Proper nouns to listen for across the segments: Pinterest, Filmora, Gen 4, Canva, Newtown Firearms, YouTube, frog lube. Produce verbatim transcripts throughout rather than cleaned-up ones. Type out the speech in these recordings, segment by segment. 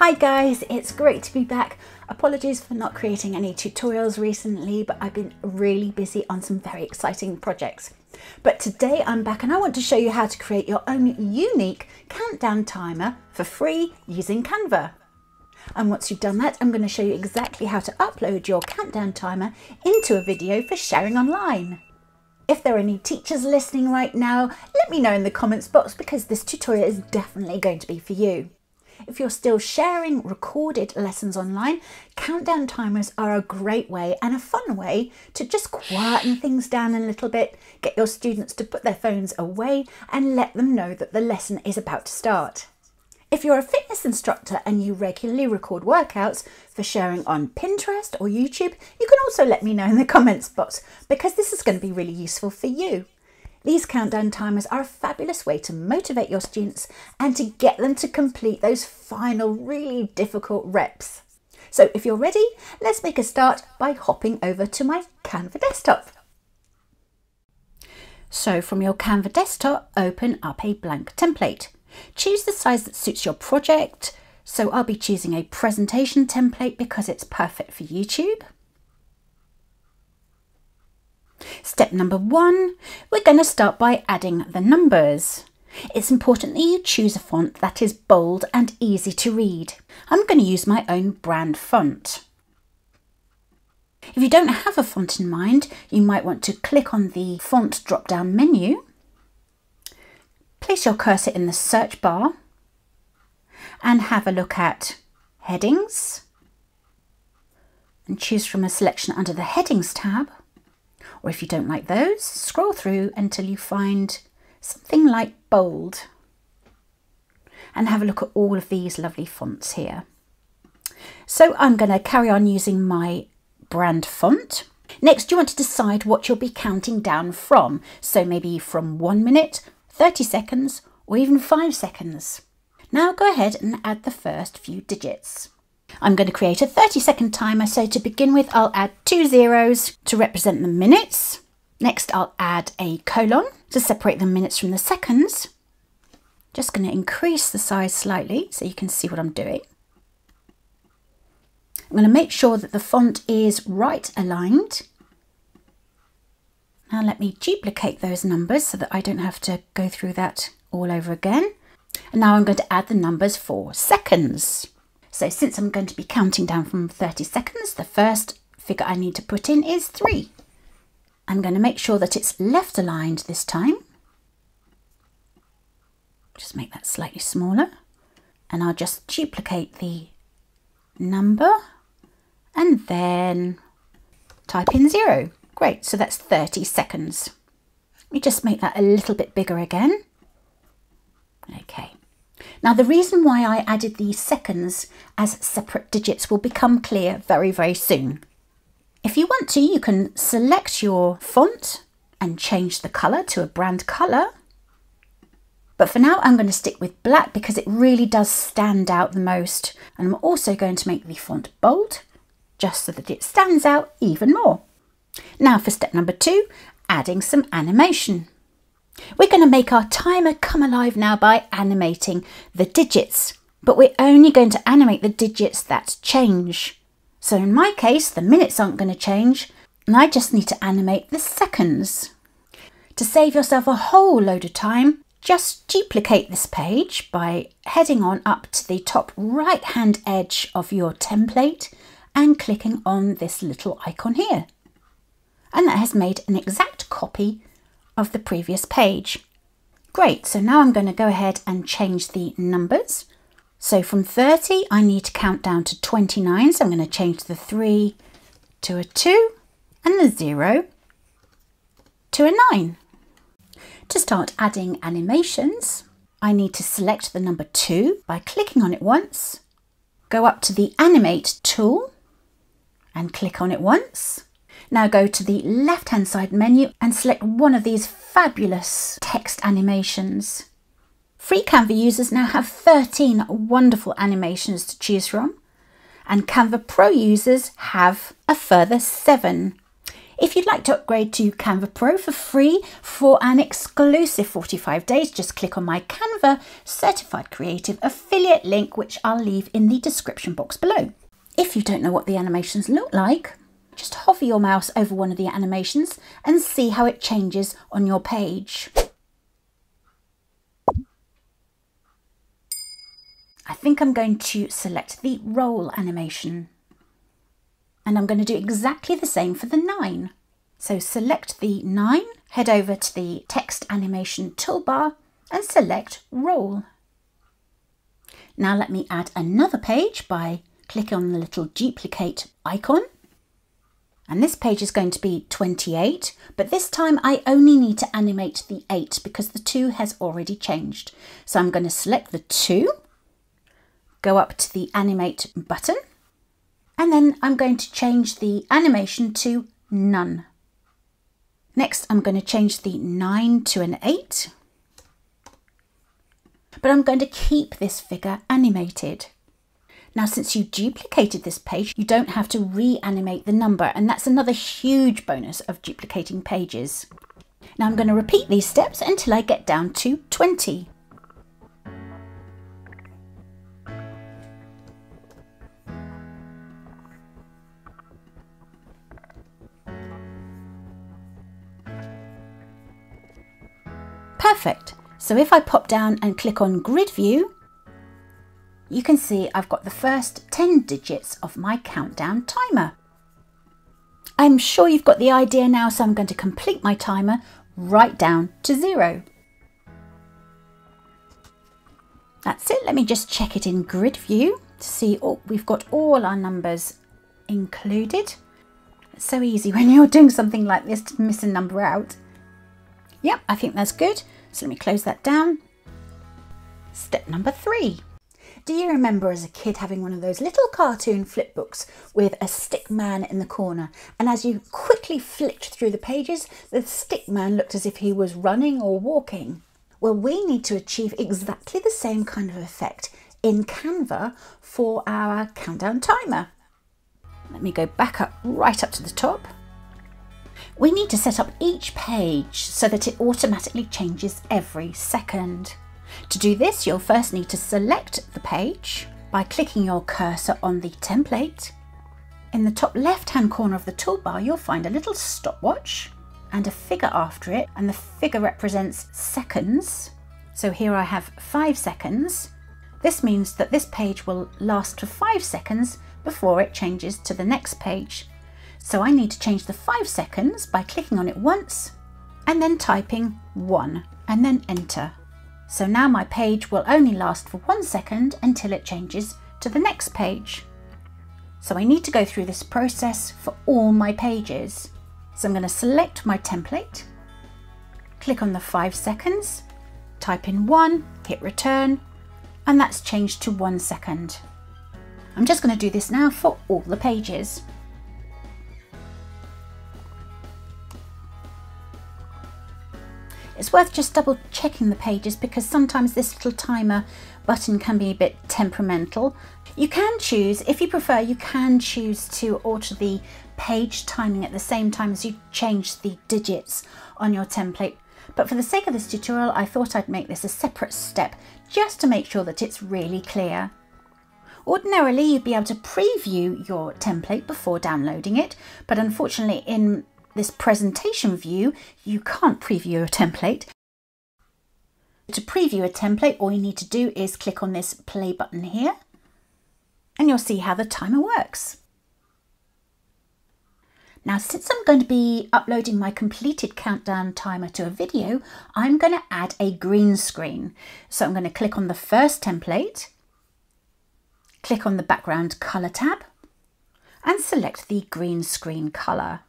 Hi guys, it's great to be back. Apologies for not creating any tutorials recently, but I've been really busy on some very exciting projects. But today I'm back and I want to show you how to create your own unique countdown timer for free using Canva. And once you've done that, I'm going to show you exactly how to upload your countdown timer into a video for sharing online. If there are any teachers listening right now, let me know in the comments box because this tutorial is definitely going to be for you. If you're still sharing recorded lessons online, countdown timers are a great way and a fun way to just quieten things down a little bit, get your students to put their phones away and let them know that the lesson is about to start. If you're a fitness instructor and you regularly record workouts for sharing on Pinterest or YouTube, you can also let me know in the comments box because this is going to be really useful for you. These countdown timers are a fabulous way to motivate your students and to get them to complete those final really difficult reps. So if you're ready, let's make a start by hopping over to my Canva desktop. So from your Canva desktop, open up a blank template. Choose the size that suits your project. So I'll be choosing a presentation template because it's perfect for YouTube. Step number one, we're going to start by adding the numbers. It's important that you choose a font that is bold and easy to read. I'm going to use my own brand font. If you don't have a font in mind, you might want to click on the font drop-down menu. Place your cursor in the search bar and have a look at headings and choose from a selection under the headings tab. Or if you don't like those, scroll through until you find something like bold and have a look at all of these lovely fonts here. So I'm going to carry on using my brand font. Next, you want to decide what you'll be counting down from. So maybe from one minute, thirty seconds, or even five seconds. Now go ahead and add the first few digits. I'm going to create a thirty second timer, so to begin with I'll add two zeros to represent the minutes. Next I'll add a colon to separate the minutes from the seconds. Just going to increase the size slightly so you can see what I'm doing. I'm going to make sure that the font is right aligned. Now let me duplicate those numbers so that I don't have to go through that all over again. And now I'm going to add the numbers for seconds. So since I'm going to be counting down from thirty seconds, the first figure I need to put in is three. I'm going to make sure that it's left aligned this time. Just make that slightly smaller. And I'll just duplicate the number and then type in zero. Great, so that's thirty seconds. Let me just make that a little bit bigger again. Okay. Now the reason why I added these seconds as separate digits will become clear very, very soon. If you want to, you can select your font and change the colour to a brand colour. But for now I'm going to stick with black because it really does stand out the most. And I'm also going to make the font bold just so that it stands out even more. Now for step number two, adding some animation. We're going to make our timer come alive now by animating the digits, but we're only going to animate the digits that change. So in my case, the minutes aren't going to change, and I just need to animate the seconds. To save yourself a whole load of time, just duplicate this page by heading on up to the top right-hand edge of your template and clicking on this little icon here. And that has made an exact copy of the previous page. Great, so now I'm going to go ahead and change the numbers. So from thirty, I need to count down to twenty-nine. So I'm going to change the three to a two and the zero to a nine. To start adding animations, I need to select the number two by clicking on it once, go up to the Animate tool and click on it once. Now go to the left-hand side menu and select one of these fabulous text animations. Free Canva users now have thirteen wonderful animations to choose from, and Canva Pro users have a further seven. If you'd like to upgrade to Canva Pro for free for an exclusive forty-five days, just click on my Canva Certified Creative affiliate link, which I'll leave in the description box below. If you don't know what the animations look like, just hover your mouse over one of the animations and see how it changes on your page. I think I'm going to select the roll animation, and I'm going to do exactly the same for the nine. So select the nine, head over to the text animation toolbar and select roll. Now let me add another page by clicking on the little duplicate icon. And this page is going to be twenty-eight, but this time I only need to animate the eight because the two has already changed. So I'm going to select the two, go up to the animate button, and then I'm going to change the animation to none. Next, I'm going to change the nine to an eight, but I'm going to keep this figure animated. Now, since you duplicated this page, you don't have to reanimate the number, and that's another huge bonus of duplicating pages. Now I'm going to repeat these steps until I get down to twenty. Perfect. So if I pop down and click on grid view, you can see I've got the first ten digits of my countdown timer. I'm sure you've got the idea now, so I'm going to complete my timer right down to zero. That's it. Let me just check it in grid view to see oh, we've got all our numbers included. It's so easy when you're doing something like this to miss a number out. Yep, I think that's good. So let me close that down. Step number three. Do you remember as a kid having one of those little cartoon flip books with a stick man in the corner? And as you quickly flicked through the pages, the stick man looked as if he was running or walking. Well, we need to achieve exactly the same kind of effect in Canva for our countdown timer. Let me go back up, right up to the top. We need to set up each page so that it automatically changes every second. To do this, you'll first need to select the page by clicking your cursor on the template. In the top left-hand corner of the toolbar, you'll find a little stopwatch and a figure after it, and the figure represents seconds. So here I have five seconds. This means that this page will last for five seconds before it changes to the next page. So I need to change the five seconds by clicking on it once and then typing one and then enter. So now my page will only last for one second until it changes to the next page. So I need to go through this process for all my pages. So I'm going to select my template, click on the five seconds, type in one, hit return, and that's changed to one second. I'm just going to do this now for all the pages. It's worth just double checking the pages because sometimes this little timer button can be a bit temperamental. You can choose, if you prefer, you can choose to alter the page timing at the same time as you change the digits on your template. But for the sake of this tutorial, I thought I'd make this a separate step just to make sure that it's really clear. Ordinarily, you'd be able to preview your template before downloading it, but unfortunately in this presentation view, you can't preview a template. To preview a template, all you need to do is click on this play button here, and you'll see how the timer works. Now, since I'm going to be uploading my completed countdown timer to a video, I'm going to add a green screen. So I'm going to click on the first template, click on the background color tab, and select the green screen color.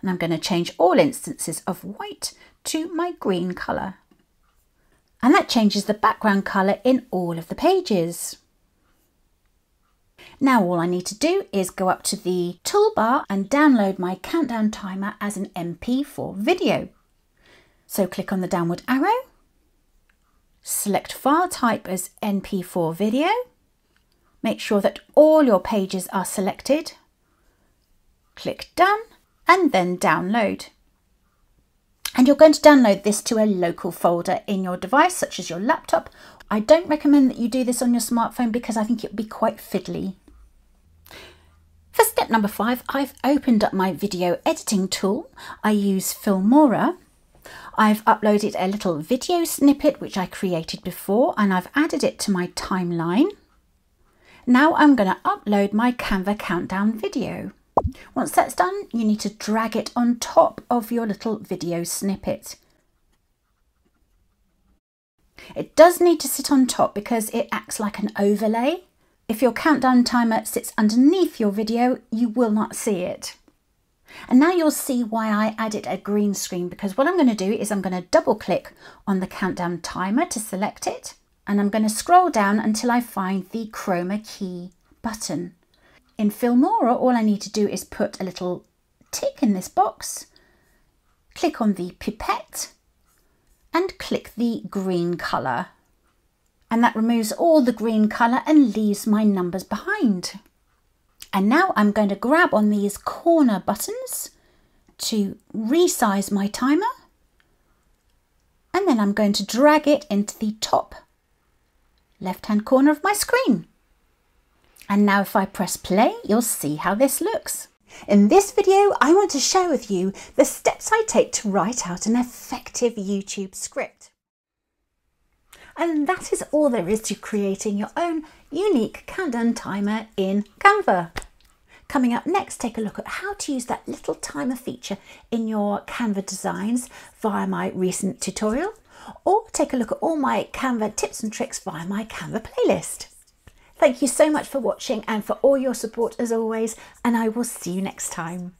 And I'm going to change all instances of white to my green colour. And that changes the background colour in all of the pages. Now all I need to do is go up to the toolbar and download my countdown timer as an M P four video. So click on the downward arrow, select file type as M P four video, make sure that all your pages are selected, click done, and then download. And you're going to download this to a local folder in your device, such as your laptop. I don't recommend that you do this on your smartphone because I think it would be quite fiddly. For step number five, I've opened up my video editing tool. I use Filmora. I've uploaded a little video snippet which I created before and I've added it to my timeline. Now I'm going to upload my Canva countdown video. Once that's done, you need to drag it on top of your little video snippet. It does need to sit on top because it acts like an overlay. If your countdown timer sits underneath your video, you will not see it. And now you'll see why I added a green screen, because what I'm going to do is I'm going to double click on the countdown timer to select it, and I'm going to scroll down until I find the chroma key button. In Filmora, all I need to do is put a little tick in this box, click on the pipette and click the green colour. And that removes all the green colour and leaves my numbers behind. And now I'm going to grab on these corner buttons to resize my timer. And then I'm going to drag it into the top left-hand corner of my screen. And now if I press play, you'll see how this looks. In this video, I want to share with you the steps I take to write out an effective YouTube script. And that is all there is to creating your own unique countdown timer in Canva. Coming up next, take a look at how to use that little timer feature in your Canva designs via my recent tutorial, or take a look at all my Canva tips and tricks via my Canva playlist. Thank you so much for watching and for all your support as always, and I will see you next time.